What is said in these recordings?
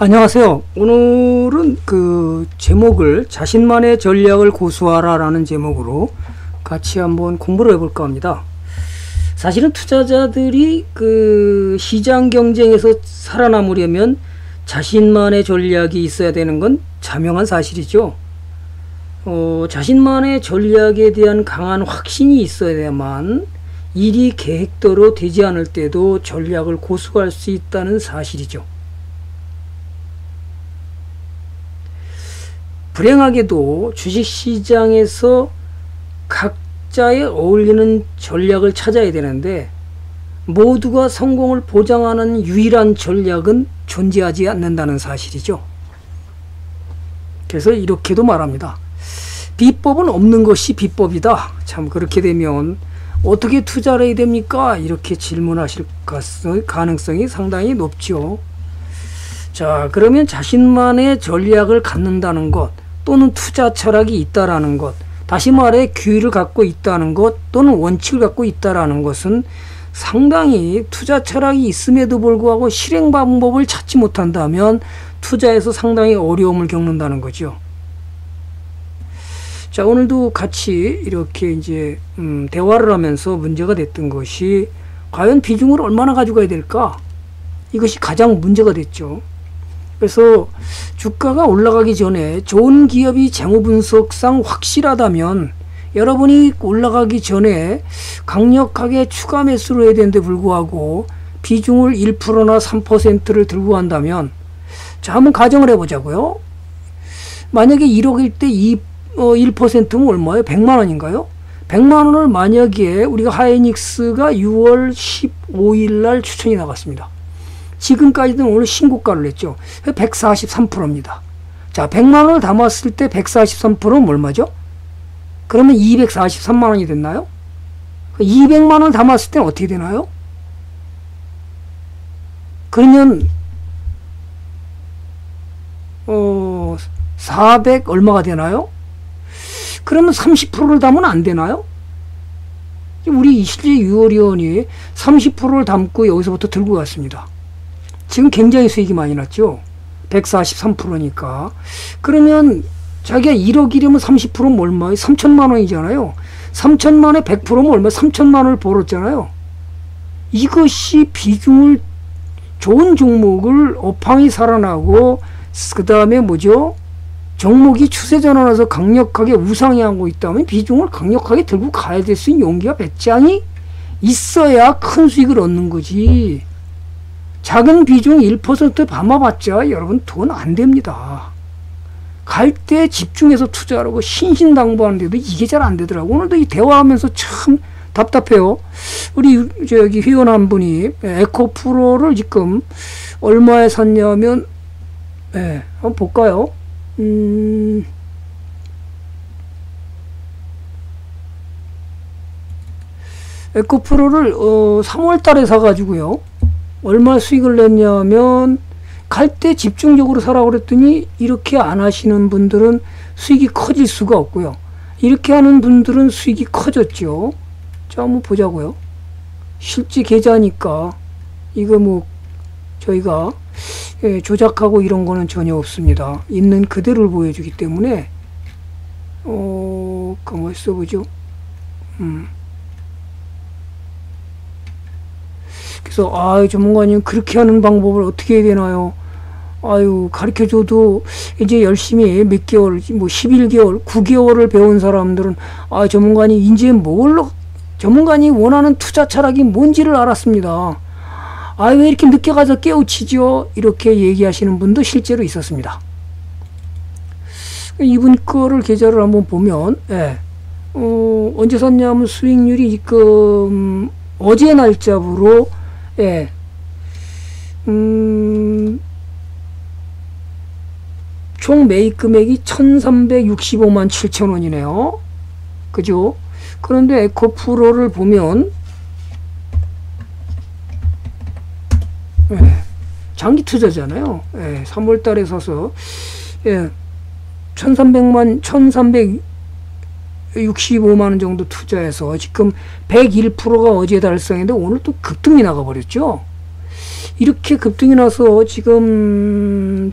안녕하세요. 오늘은 그 제목을 자신만의 전략을 고수하라 라는 제목으로 같이 한번 공부를 해볼까 합니다. 사실은 투자자들이 그 시장 경쟁에서 살아남으려면 자신만의 전략이 있어야 되는 건 자명한 사실이죠. 자신만의 전략에 대한 강한 확신이 있어야만 일이 계획대로 되지 않을 때도 전략을 고수할 수 있다는 사실이죠. 불행하게도 주식시장에서 각자에 어울리는 전략을 찾아야 되는데 모두가 성공을 보장하는 유일한 전략은 존재하지 않는다는 사실이죠. 그래서 이렇게도 말합니다. 비법은 없는 것이 비법이다. 참 그렇게 되면 어떻게 투자를 해야 됩니까? 이렇게 질문하실 가능성이 상당히 높죠. 자, 그러면 자신만의 전략을 갖는다는 것 또는 투자 철학이 있다라는 것, 다시 말해 규율을 갖고 있다는 것 또는 원칙을 갖고 있다라는 것은 상당히 투자 철학이 있음에도 불구하고 실행 방법을 찾지 못한다면 투자에서 상당히 어려움을 겪는다는 거죠. 자, 오늘도 같이 이렇게 이제 대화를 하면서 문제가 됐던 것이 과연 비중을 얼마나 가져가야 될까? 이것이 가장 문제가 됐죠. 그래서 주가가 올라가기 전에 좋은 기업이 재무 분석상 확실하다면 여러분이 올라가기 전에 강력하게 추가 매수를 해야 되는데 불구하고 비중을 1%나 3%를 들고 한다면, 자, 한번 가정을 해보자고요. 만약에 1억일 때 1%면 얼마예요? 100만원인가요? 100만원을 만약에 우리가 하이닉스가 6월 15일날 추천이 나갔습니다. 지금까지는 오늘 신고가를 냈죠. 143%입니다. 자, 100만원을 담았을 때 143%는 얼마죠? 그러면 243만원이 됐나요? 200만원 담았을 때는 어떻게 되나요? 그러면 400 얼마가 되나요? 그러면 30%를 담으면 안 되나요? 우리 실제 유월위원이 30%를 담고 여기서부터 들고 갔습니다. 지금 굉장히 수익이 많이 났죠. 143%니까. 그러면 자기가 1억이려면 30%면 얼마예요? 3천만원이잖아요. 3천만에 100%면 얼마? 3천만원을 벌었잖아요. 이것이 비중을, 좋은 종목을 업황이 살아나고 그 다음에 뭐죠? 종목이 추세전환해서 강력하게 우상향하고 있다면 비중을 강력하게 들고 가야 될 수 있는 용기와 배짱이 있어야 큰 수익을 얻는 거지. 작은 비중 1% 담아봤자 여러분 돈 안 됩니다. 갈 때 집중해서 투자하라고 신신당부하는데도 이게 잘 안 되더라고. 오늘도 이 대화하면서 참 답답해요. 우리 저기 회원 한 분이 에코프로를 지금 얼마에 샀냐면, 한번 볼까요? 에코프로를 3월달에 사가지고요. 얼마 수익을 냈냐면, 갈 때 집중적으로 사라고 그랬더니 이렇게 안 하시는 분들은 수익이 커질 수가 없고요. 이렇게 하는 분들은 수익이 커졌죠. 자, 한번 보자고요. 실제 계좌니까 이거 뭐 저희가 조작하고 이런 거는 전혀 없습니다. 있는 그대로를 보여주기 때문에 가만 있어보죠. 그래서 아유, 전문가님 그렇게 하는 방법을 어떻게 해야 되나요? 아유, 가르쳐줘도 이제 열심히 몇 개월, 뭐 11개월, 9개월을 배운 사람들은 아, 전문가님 이제 뭘로, 전문가님 원하는 투자 철학이 뭔지를 알았습니다. 아, 왜 이렇게 늦게 가서 깨우치죠? 이렇게 얘기하시는 분도 실제로 있었습니다. 이분 거를 계좌를 한번 보면, 언제 샀냐면 수익률이 지금 어제 날짜로, 총 매입 금액이 1,365만 7천 원이네요. 그죠? 그런데 에코프로를 보면, 장기 투자잖아요. 3월 달에 사서 1,365만 원 정도 투자해서 지금 101%가 어제 달성했는데 오늘 또 급등이 나가버렸죠. 이렇게 급등이 나서 지금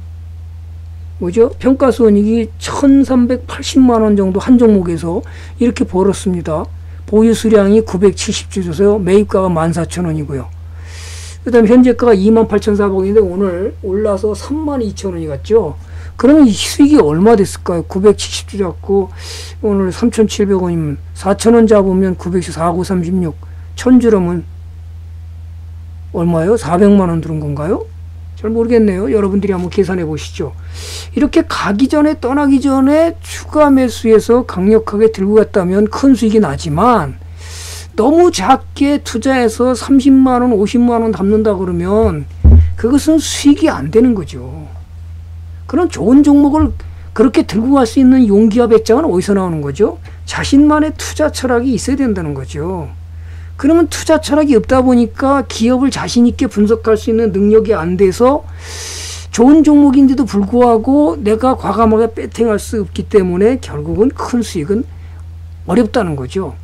뭐죠? 평가손익이 1380만원 정도 한 종목에서 이렇게 벌었습니다. 보유 수량이 970주조세요. 매입가가 14,000원이고요. 그 다음에 현재가가 28,400원인데 오늘 올라서 32,000원이 갔죠. 그러면 이 수익이 얼마 됐을까요? 970주 잡고 오늘 3,700원이면 4,000원 잡으면 914,936 1,000주라면 얼마예요? 400만원 들은 건가요? 잘 모르겠네요. 여러분들이 한번 계산해 보시죠. 이렇게 가기 전에 떠나기 전에 추가 매수해서 강력하게 들고 갔다면 큰 수익이 나지만 너무 작게 투자해서 30만원 50만원 담는다 그러면 그것은 수익이 안 되는 거죠. 그런 좋은 종목을 그렇게 들고 갈 수 있는 용기와 배짱은 어디서 나오는 거죠? 자신만의 투자 철학이 있어야 된다는 거죠. 그러면 투자 철학이 없다 보니까 기업을 자신있게 분석할 수 있는 능력이 안 돼서 좋은 종목인데도 불구하고 내가 과감하게 배팅할 수 없기 때문에 결국은 큰 수익은 어렵다는 거죠.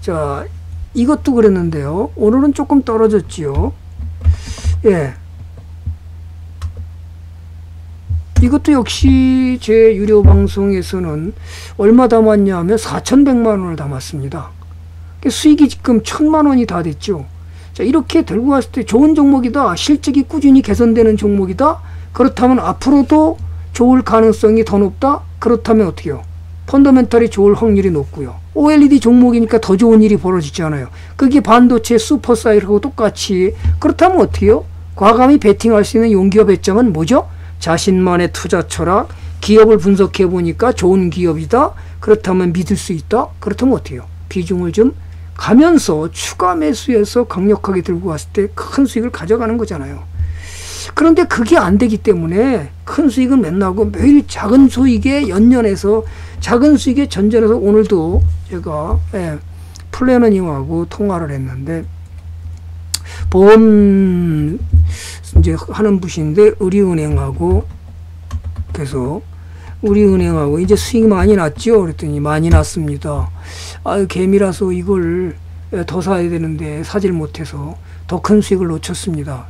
자, 이것도 그랬는데요. 오늘은 조금 떨어졌지요. 예. 이것도 역시 제 유료 방송에서는 얼마 담았냐 하면 4,100만원을 담았습니다. 수익이 지금 1,000만원이 다 됐죠. 자, 이렇게 들고 갔을 때 좋은 종목이다. 실적이 꾸준히 개선되는 종목이다. 그렇다면 앞으로도 좋을 가능성이 더 높다. 그렇다면 어떻게 해요? 펀더멘털이 좋을 확률이 높고요. OLED 종목이니까 더 좋은 일이 벌어지잖아요. 그게 반도체 슈퍼사이클하고 똑같이. 그렇다면 어떻게 해요? 과감히 베팅할 수 있는 용기와 배짱은 뭐죠? 자신만의 투자 철학, 기업을 분석해 보니까 좋은 기업이다. 그렇다면 믿을 수 있다. 그렇다면 어떻게 해요? 비중을 좀 가면서 추가 매수해서 강력하게 들고 왔을 때 큰 수익을 가져가는 거잖아요. 그런데 그게 안 되기 때문에 큰 수익은 맨날 하고 매일 작은 수익에 연연해서 작은 수익에 전전해서 오늘도 제가 플래너닝하고 통화를 했는데 보험 이제 하는 분인데 우리은행하고 계속 우리은행하고 이제 수익 많이 났죠? 그랬더니 많이 났습니다. 아유, 개미라서 이걸 더 사야 되는데 사질 못해서 더 큰 수익을 놓쳤습니다.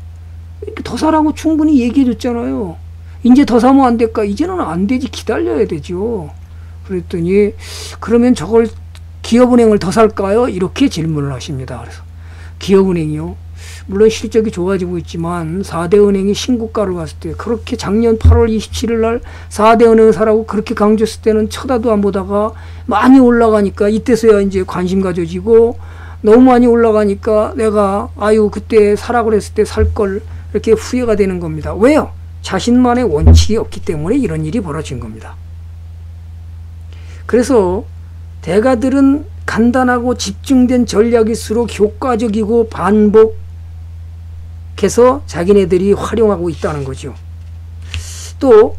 이렇게 더 사라고 충분히 얘기해 줬잖아요. 이제 더 사면 안 될까? 이제는 안 되지. 기다려야 되죠. 그랬더니 그러면 저걸 기업은행을 더 살까요? 이렇게 질문을 하십니다. 그래서 기업은행이요? 물론 실적이 좋아지고 있지만 4대은행이 신고가로 갔을 때 그렇게 작년 8월 27일 날 4대은행 사라고 그렇게 강조했을 때는 쳐다도 안 보다가 많이 올라가니까 이때서야 이제 관심 가져지고 너무 많이 올라가니까 내가 아유 그때 사라고 했을 때 살 걸 이렇게 후회가 되는 겁니다. 왜요? 자신만의 원칙이 없기 때문에 이런 일이 벌어진 겁니다. 그래서 대가들은 간단하고 집중된 전략일수록 효과적이고 반복해서 자기네들이 활용하고 있다는 거죠. 또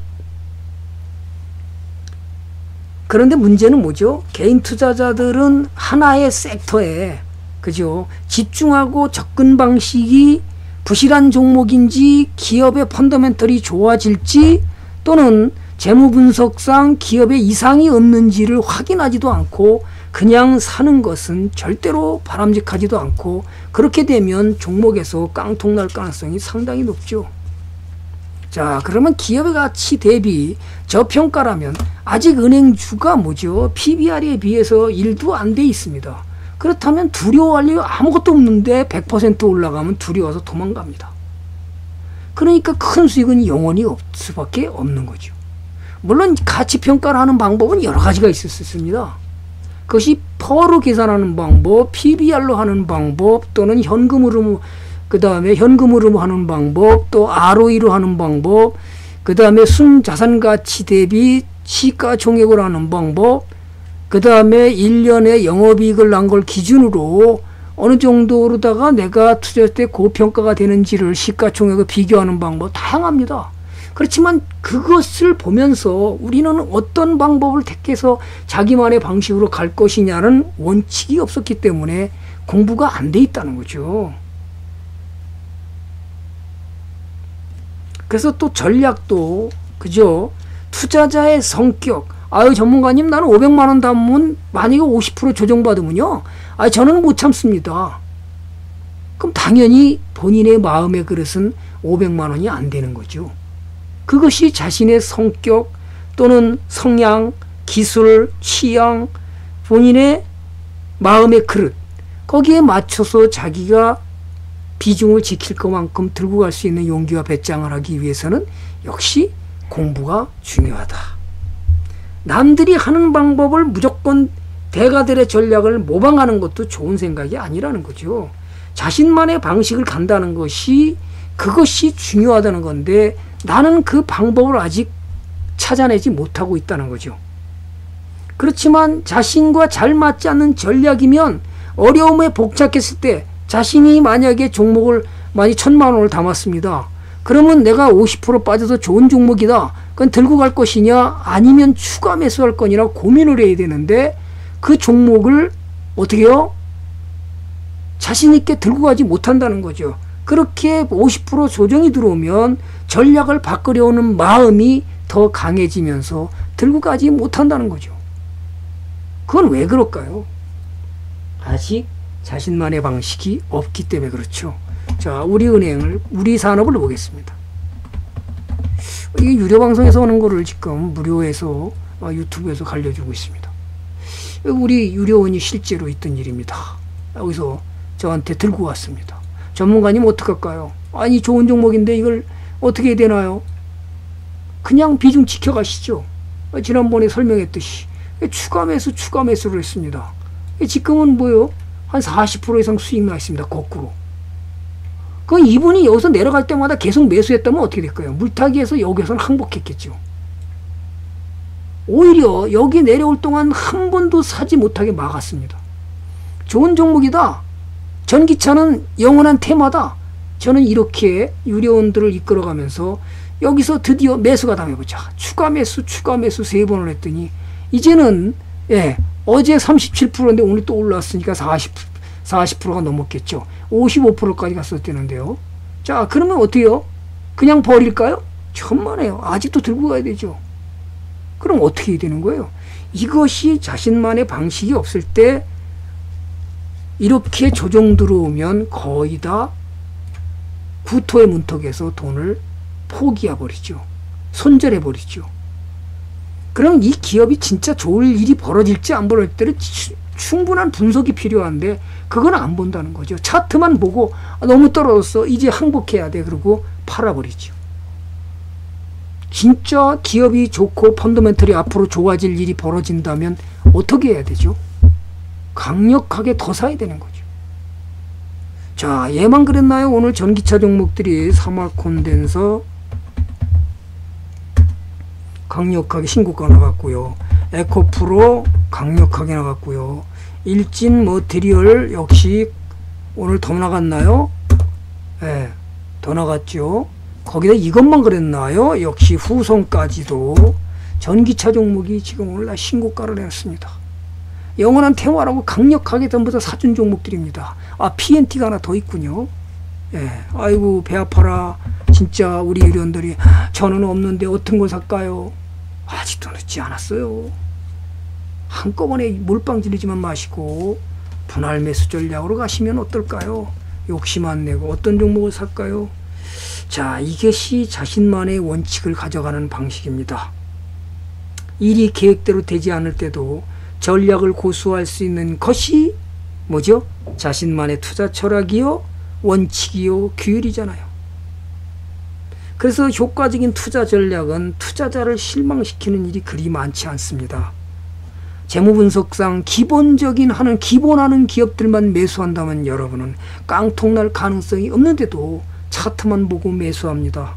그런데 문제는 뭐죠? 개인 투자자들은 하나의 섹터에 그죠? 집중하고 접근 방식이 부실한 종목인지 기업의 펀더멘털이 좋아질지 또는 재무분석상 기업의 이상이 없는지를 확인하지도 않고 그냥 사는 것은 절대로 바람직하지도 않고 그렇게 되면 종목에서 깡통 날 가능성이 상당히 높죠. 자, 그러면 기업의 가치 대비 저평가라면 아직 은행주가 뭐죠? PBR에 비해서 1도 안 돼 있습니다. 그렇다면 두려워할 이유 아무것도 없는데 100% 올라가면 두려워서 도망갑니다. 그러니까 큰 수익은 영원히 없을 수밖에 없는 거죠. 물론 가치평가를 하는 방법은 여러 가지가 있을 수 있습니다. 그것이 퍼로 계산하는 방법, PBR로 하는 방법, 또는 현금으로, 그 다음에 현금으로 하는 방법, 또 ROE로 하는 방법, 그 다음에 순자산가치 대비 시가총액으로 하는 방법, 그 다음에 1년에 영업이익을 난 걸 기준으로 어느 정도로다가 내가 투자할 때 고평가가 되는지를 시가총액과 비교하는 방법, 다양합니다. 그렇지만 그것을 보면서 우리는 어떤 방법을 택해서 자기만의 방식으로 갈 것이냐는 원칙이 없었기 때문에 공부가 안 돼 있다는 거죠. 그래서 또 전략도 그죠? 투자자의 성격. 아유 전문가님 나는 500만원 담으면 만약에 50% 조정받으면요. 아 저는 못 참습니다. 그럼 당연히 본인의 마음의 그릇은 500만 원이 안 되는 거죠. 그것이 자신의 성격 또는 성향, 기술, 취향, 본인의 마음의 그릇, 거기에 맞춰서 자기가 비중을 지킬 것만큼 들고 갈 수 있는 용기와 배짱을 하기 위해서는 역시 공부가 중요하다. 남들이 하는 방법을 무조건 대가들의 전략을 모방하는 것도 좋은 생각이 아니라는 거죠. 자신만의 방식을 간다는 것이 그것이 중요하다는 건데 나는 그 방법을 아직 찾아내지 못하고 있다는 거죠. 그렇지만 자신과 잘 맞지 않는 전략이면 어려움에 복잡했을 때 자신이 만약에 종목을 많이 1000만 원을 담았습니다. 그러면 내가 50% 빠져서 좋은 종목이다. 그건 들고 갈 것이냐 아니면 추가 매수할 거냐 고민을 해야 되는데 그 종목을 어떻게 해요? 자신 있게 들고 가지 못한다는 거죠. 그렇게 50% 조정이 들어오면 전략을 바꾸려는 마음이 더 강해지면서 들고 가지 못한다는 거죠. 그건 왜 그럴까요? 아직 자신만의 방식이 없기 때문에 그렇죠. 자, 우리은행을, 우리 산업을 보겠습니다. 이게 유료방송에서 오는 거를 지금 무료에서 유튜브에서 알려주고 있습니다. 우리 유료원이 실제로 있던 일입니다. 여기서 저한테 들고 왔습니다. 전문가님 어떡할까요? 아니 좋은 종목인데 이걸 어떻게 해야 되나요? 그냥 비중 지켜가시죠. 지난번에 설명했듯이 추가 매수를 했습니다. 지금은 뭐요? 한 40% 이상 수익 나 있습니다. 거꾸로. 그건 이분이 여기서 내려갈 때마다 계속 매수했다면 어떻게 될까요? 물타기에서 여기에서는 항복했겠죠. 오히려 여기 내려올 동안 한 번도 사지 못하게 막았습니다. 좋은 종목이다. 전기차는 영원한 테마다. 저는 이렇게 유료원들을 이끌어가면서 여기서 드디어 매수가 당해보자. 추가 매수 3번을 했더니 이제는 예, 어제 37%인데 오늘 또 올라왔으니까 40%가 넘었겠죠. 55%까지 갔었대는데요. 자, 그러면 어때요? 그냥 버릴까요? 천만에요. 아직도 들고 가야 되죠. 그럼 어떻게 해야 되는 거예요? 이것이 자신만의 방식이 없을 때 이렇게 조정 들어오면 거의 다 구토의 문턱에서 돈을 포기해버리죠. 손절해버리죠. 그럼 이 기업이 진짜 좋을 일이 벌어질지 안 벌어질지를 충분한 분석이 필요한데 그건 안 본다는 거죠. 차트만 보고 너무 떨어졌어. 이제 항복해야 돼. 그리고 팔아버리죠. 진짜 기업이 좋고 펀더멘털이 앞으로 좋아질 일이 벌어진다면 어떻게 해야 되죠? 강력하게 더 사야 되는 거죠. 자, 얘만 그랬나요? 오늘 전기차 종목들이 삼화 콘덴서 강력하게 신고가 나갔고요. 에코프로 강력하게 나갔고요. 일진 머티리얼 역시 오늘 더 나갔나요? 네, 더 나갔죠. 거기다 이것만 그랬나요? 역시 후성까지도 전기차 종목이 지금 오늘날 신고가를 내놨습니다. 영원한 테마라고 강력하게 전부 다 사준 종목들입니다. 아, PNT가 하나 더 있군요. 예, 아이고 배 아파라. 진짜 우리 유리원들이 저는 없는데 어떤 걸 살까요? 아직도 늦지 않았어요. 한꺼번에 몰빵질이지만 마시고 분할 매수 전략으로 가시면 어떨까요? 욕심 안 내고 어떤 종목을 살까요? 자, 이것이 자신만의 원칙을 가져가는 방식입니다. 일이 계획대로 되지 않을 때도 전략을 고수할 수 있는 것이 뭐죠? 자신만의 투자 철학이요, 원칙이요, 규율이잖아요. 그래서 효과적인 투자 전략은 투자자를 실망시키는 일이 그리 많지 않습니다. 재무분석상 기본하는 기업들만 매수한다면 여러분은 깡통날 가능성이 없는데도 차트만 보고 매수합니다.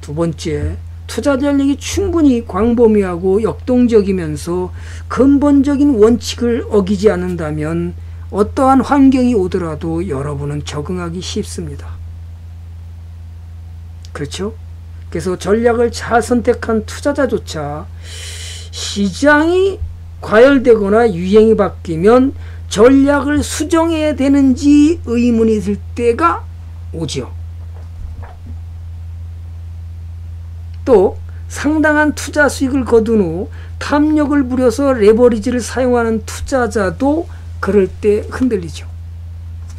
두 번째, 투자 전략이 충분히 광범위하고 역동적이면서 근본적인 원칙을 어기지 않는다면 어떠한 환경이 오더라도 여러분은 적응하기 쉽습니다. 그렇죠? 그래서 전략을 잘 선택한 투자자조차 시장이 과열되거나 유행이 바뀌면 전략을 수정해야 되는지 의문이 들 때가 오죠. 또 상당한 투자 수익을 거둔 후 탐욕을 부려서 레버리지를 사용하는 투자자도 그럴 때 흔들리죠.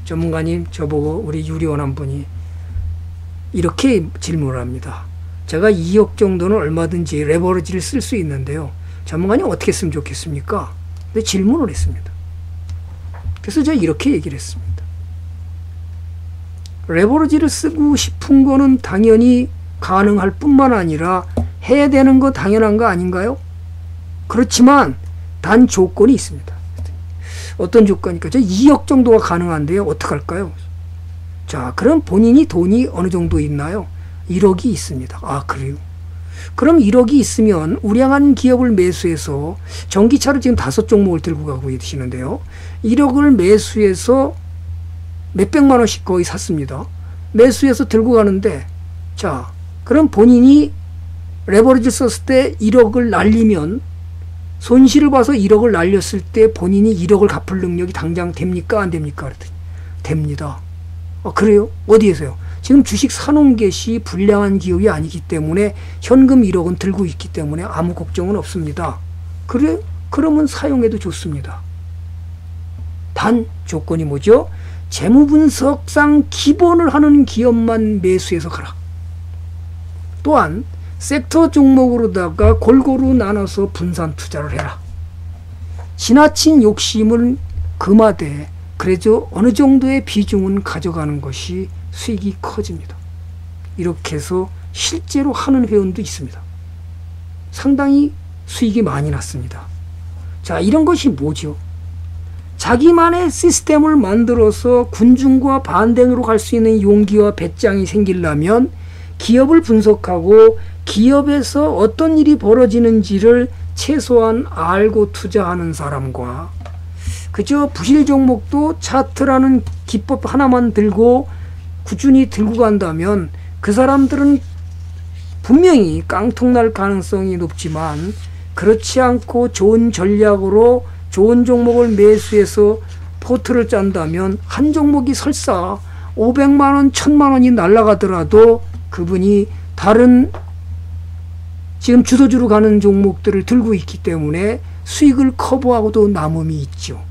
전문가님, 저보고 우리 유리원 한 분이 이렇게 질문을 합니다. 제가 2억 정도는 얼마든지 레버리지를 쓸 수 있는데요, 전문가님 어떻게 쓰면 좋겠습니까? 근데 질문을 했습니다. 그래서 제가 이렇게 얘기를 했습니다. 레버리지를 쓰고 싶은 거는 당연히 가능할 뿐만 아니라 해야 되는 거 당연한 거 아닌가요? 그렇지만 단 조건이 있습니다. 어떤 조건입니까? 저 2억 정도가 가능한데요, 어떡할까요? 자, 그럼 본인이 돈이 어느 정도 있나요? 1억이 있습니다. 아, 그래요? 그럼 1억이 있으면 우량한 기업을 매수해서, 전기차를 지금 5종목을 들고 가고 계시는데요, 1억을 매수해서 몇백만원씩 거의 샀습니다. 매수해서 들고 가는데, 자, 그럼 본인이 레버리지 썼을 때 1억을 날리면, 손실을 봐서 1억을 날렸을 때 본인이 1억을 갚을 능력이 당장 됩니까? 안 됩니까? 그랬더니 됩니다. 아, 그래요? 어디에서요? 지금 주식 사놓은 것이 불량한 기업이 아니기 때문에 현금 1억은 들고 있기 때문에 아무 걱정은 없습니다. 그래? 그러면 사용해도 좋습니다. 단 조건이 뭐죠? 재무분석상 기본을 하는 기업만 매수해서 가라. 또한 섹터 종목으로다가 골고루 나눠서 분산 투자를 해라. 지나친 욕심을 금하되 그래도 어느 정도의 비중은 가져가는 것이 수익이 커집니다. 이렇게 해서 실제로 하는 회원도 있습니다. 상당히 수익이 많이 났습니다. 자, 이런 것이 뭐죠? 자기만의 시스템을 만들어서 군중과 반등으로 갈 수 있는 용기와 배짱이 생기려면 기업을 분석하고 기업에서 어떤 일이 벌어지는지를 최소한 알고 투자하는 사람과, 그저 부실 종목도 차트라는 기법 하나만 들고 꾸준히 들고 간다면 그 사람들은 분명히 깡통날 가능성이 높지만, 그렇지 않고 좋은 전략으로 좋은 종목을 매수해서 포트를 짠다면 한 종목이 설사 500만원, 1000만원이 날아가더라도 그분이 다른 지금 주도주로 가는 종목들을 들고 있기 때문에 수익을 커버하고도 남음이 있죠.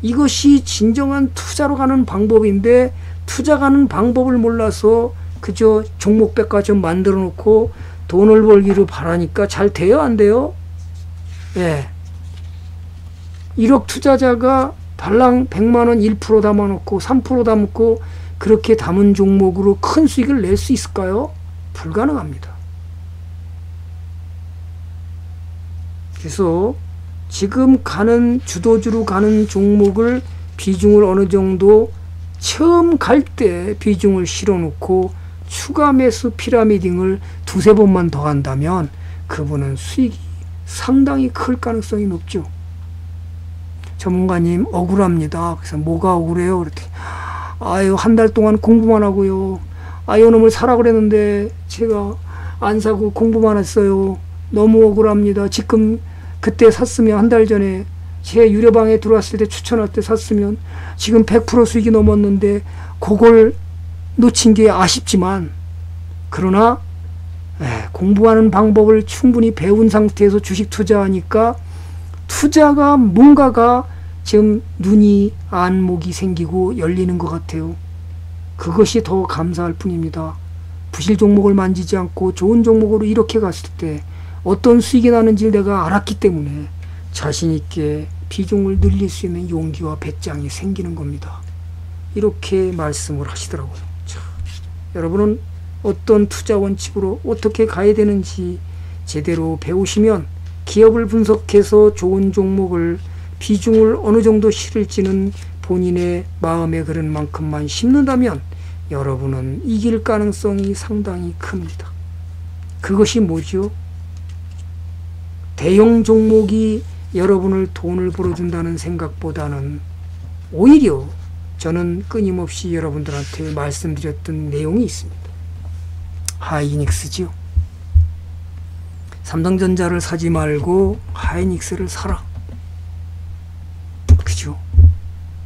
이것이 진정한 투자로 가는 방법인데, 투자 가는 방법을 몰라서 그저 종목백과점 만들어 놓고 돈을 벌기로 바라니까 잘 돼요? 안 돼요? 예. 1억 투자자가 달랑 100만원 1% 담아놓고 3% 담고 그렇게 담은 종목으로 큰 수익을 낼 수 있을까요? 불가능합니다. 그래서 지금 가는 주도주로 가는 종목을 비중을 어느 정도 처음 갈 때 비중을 실어놓고 추가 매수 피라미딩을 두세 번만 더 한다면 그분은 수익이 상당히 클 가능성이 높죠. 전문가님 억울합니다. 그래서 뭐가 억울해요? 그랬더니 아유, 한 달 동안 공부만 하고요, 아유 놈을 사라 그랬는데 제가 안 사고 공부만 했어요. 너무 억울합니다. 지금 그때 샀으면, 한 달 전에 제 유료방에 들어왔을 때 추천할 때 샀으면 지금 100% 수익이 넘었는데 그걸 놓친 게 아쉽지만, 그러나 공부하는 방법을 충분히 배운 상태에서 주식 투자하니까 투자가 뭔가가 지금 눈이, 안목이 생기고 열리는 것 같아요. 그것이 더 감사할 뿐입니다. 부실 종목을 만지지 않고 좋은 종목으로 이렇게 갔을 때 어떤 수익이 나는지 내가 알았기 때문에 자신있게 비중을 늘릴 수 있는 용기와 배짱이 생기는 겁니다. 이렇게 말씀을 하시더라고요. 자, 여러분은 어떤 투자 원칙으로 어떻게 가야 되는지 제대로 배우시면 기업을 분석해서 좋은 종목을 비중을 어느 정도 실을지는 본인의 마음에 그런 만큼만 심는다면 여러분은 이길 가능성이 상당히 큽니다. 그것이 뭐죠? 대형 종목이 여러분을 돈을 벌어준다는 생각보다는 오히려 저는 끊임없이 여러분들한테 말씀드렸던 내용이 있습니다. 하이닉스지요. 삼성전자를 사지 말고 하이닉스를 사라. 그죠?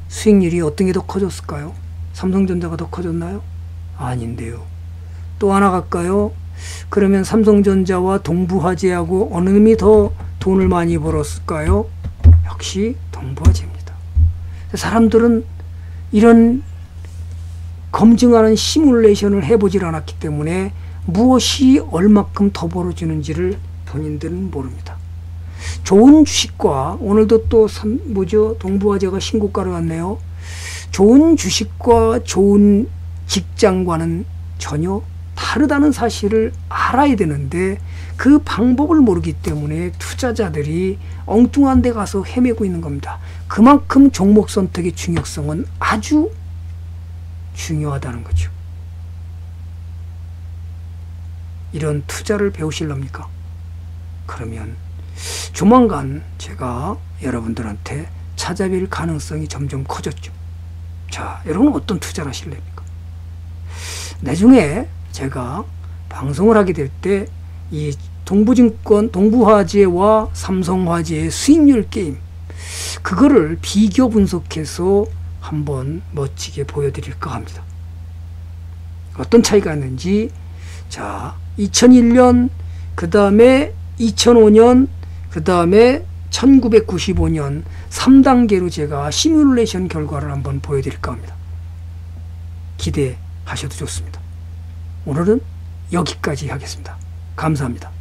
수익률이 어떤 게 더 커졌을까요? 삼성전자가 더 커졌나요? 아닌데요. 또 하나 갈까요? 그러면 삼성전자와 동부화재하고 어느 놈이 더 돈을 많이 벌었을까요? 역시 동부화재입니다. 사람들은 이런 검증하는 시뮬레이션을 해보질 않았기 때문에 무엇이 얼마큼 더 벌어지는지를 본인들은 모릅니다. 좋은 주식과, 오늘도 또 동부화재가 신고가로 왔네요. 좋은 주식과 좋은 직장과는 전혀 다르다는 사실을 알아야 되는데 그 방법을 모르기 때문에 투자자들이 엉뚱한 데 가서 헤매고 있는 겁니다. 그만큼 종목 선택의 중요성은 아주 중요하다는 거죠. 이런 투자를 배우실랍니까? 그러면 조만간 제가 여러분들한테 찾아뵐 가능성이 점점 커졌죠. 자, 여러분은 어떤 투자를 하실랍니까? 나중에 제가 방송을 하게 될 때 이 동부증권, 동부화재와 삼성화재의 수익률 게임, 그거를 비교 분석해서 한번 멋지게 보여드릴까 합니다. 어떤 차이가 있는지. 자, 2001년, 그 다음에 2005년, 그 다음에 1995년 3단계로 제가 시뮬레이션 결과를 한번 보여드릴까 합니다. 기대하셔도 좋습니다. 오늘은 여기까지 하겠습니다. 감사합니다.